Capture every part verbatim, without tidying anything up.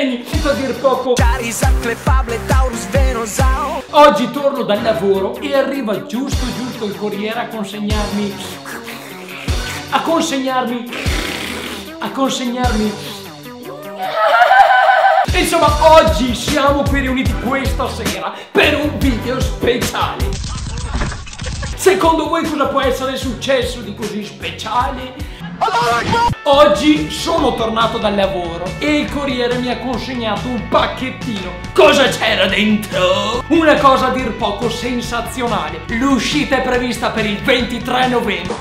segni, a dir poco. Oggi torno dal lavoro e arriva giusto giusto il corriere a consegnarmi a consegnarmi a consegnarmi insomma, oggi siamo qui riuniti questa sera per un video speciale. Secondo voi cosa può essere successo di così speciale? Oggi sono tornato dal lavoro e il corriere mi ha consegnato un pacchettino. Cosa c'era dentro? Una cosa a dir poco sensazionale. L'uscita è prevista per il ventitré novembre.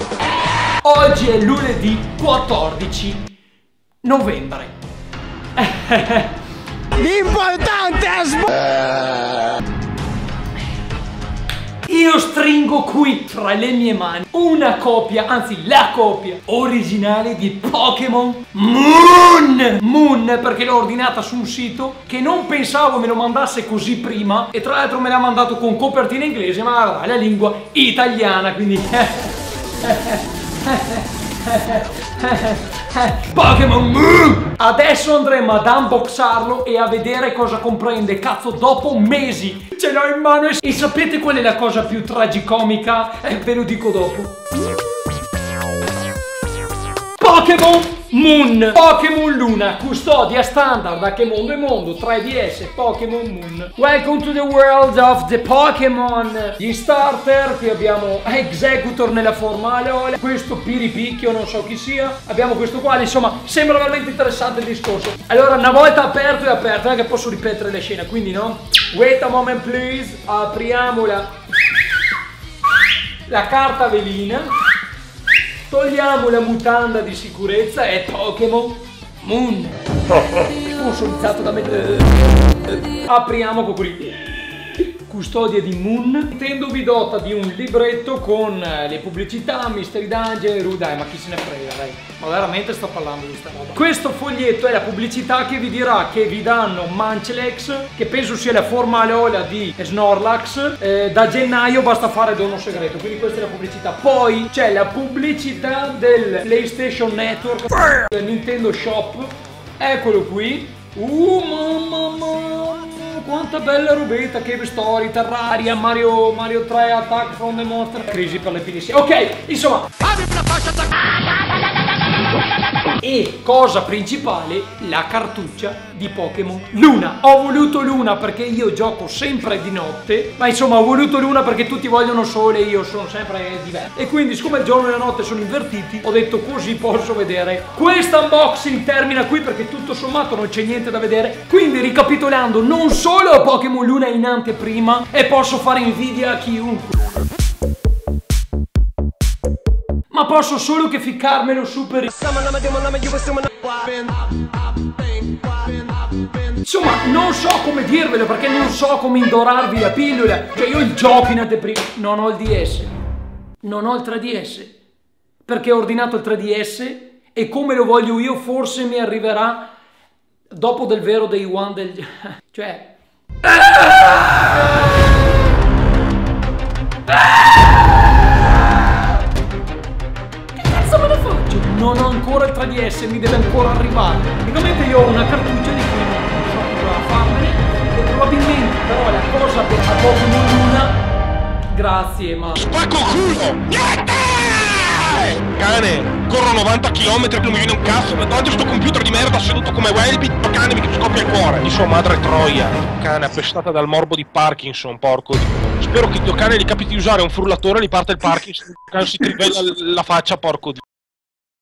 Oggi è lunedì quattordici novembre. L'importante è sbagliare. Io stringo qui tra le mie mani una copia, anzi la copia originale di Pokémon Moon. Moon perché l'ho ordinata su un sito che non pensavo me lo mandasse così prima, e tra l'altro me l'ha mandato con copertina inglese, ma è la lingua italiana, quindi Pokémon Moon. Adesso andremo ad unboxarlo e a vedere cosa comprende. Cazzo, dopo mesi ce l'ho in mano e... e sapete qual è la cosa più tragicomica? Eh, ve lo dico dopo. Pokémon Moon, Pokémon Luna, custodia standard da Che Mondo è Mondo, tre D S, Pokémon Moon. Welcome to the world of the Pokémon. Gli starter, qui abbiamo Executor nella forma Alola, questo Piripicchio, non so chi sia. Abbiamo questo qua, insomma, sembra veramente interessante il discorso. Allora, una volta aperto è aperto, non è che posso ripetere la scena, quindi no? Wait a moment please, apriamola. La carta velina. Togliamo la mutanda di sicurezza e Pokémon Moon. Consolizzato da me. Apriamo con quelli. Custodia di Moon. Nintendo vi dota di un libretto con le pubblicità, Mystery Dungeon e Rudai, ma chi se ne frega, dai. Ma veramente sto parlando di sta roba. Questo foglietto è la pubblicità che vi dirà che vi danno Manchelex, che penso sia la forma Alola di Snorlax. Eh, da gennaio basta fare dono segreto, quindi questa è la pubblicità. Poi c'è la pubblicità del PlayStation Network, del Nintendo Shop. Eccolo qui. Uh, mamma mia, quanta bella rubetta, Cave Story, Terraria, Mario, Mario tre, Attack from the Monster, crisi per le pilizie. Ok, insomma, e cosa principale, la cartuccia di Pokémon Luna. Ho voluto Luna perché io gioco sempre di notte, ma insomma ho voluto Luna perché tutti vogliono sole e io sono sempre diverso, e quindi siccome il giorno e la notte sono invertiti ho detto così posso vedere. Questo unboxing termina qui perché tutto sommato non c'è niente da vedere, quindi ricapitolando, non solo Pokémon Luna è in anteprima e posso fare invidia a chiunque, ma posso solo che ficcarmelo super. Insomma, non so come dirvelo perché non so come indorarvi la pillola. Cioè, io il gioco in anteprima. Non ho il D S. Non ho il tre D S. Perché ho ordinato il tre D S e come lo voglio io forse mi arriverà dopo del vero day one del... Cioè... Non ho ancora il tre D S, mi deve ancora arrivare. Praticamente io ho una cartuccia di cui non so cosa farmene, e probabilmente però la cosa per la Pokémon Luna... Grazie, ma... Spacco culo! Niente! Cane, corro novanta chilometri che non mi viene un cazzo, ma davanti a sto computer di merda seduto come Welby, cane mi scoppia il cuore. Di sua madre è troia, cane appestata dal morbo di Parkinson, porco di... Spero che il tuo cane gli capiti di usare un frullatore e gli parte il Parkinson, cane si trivella la faccia, porco di...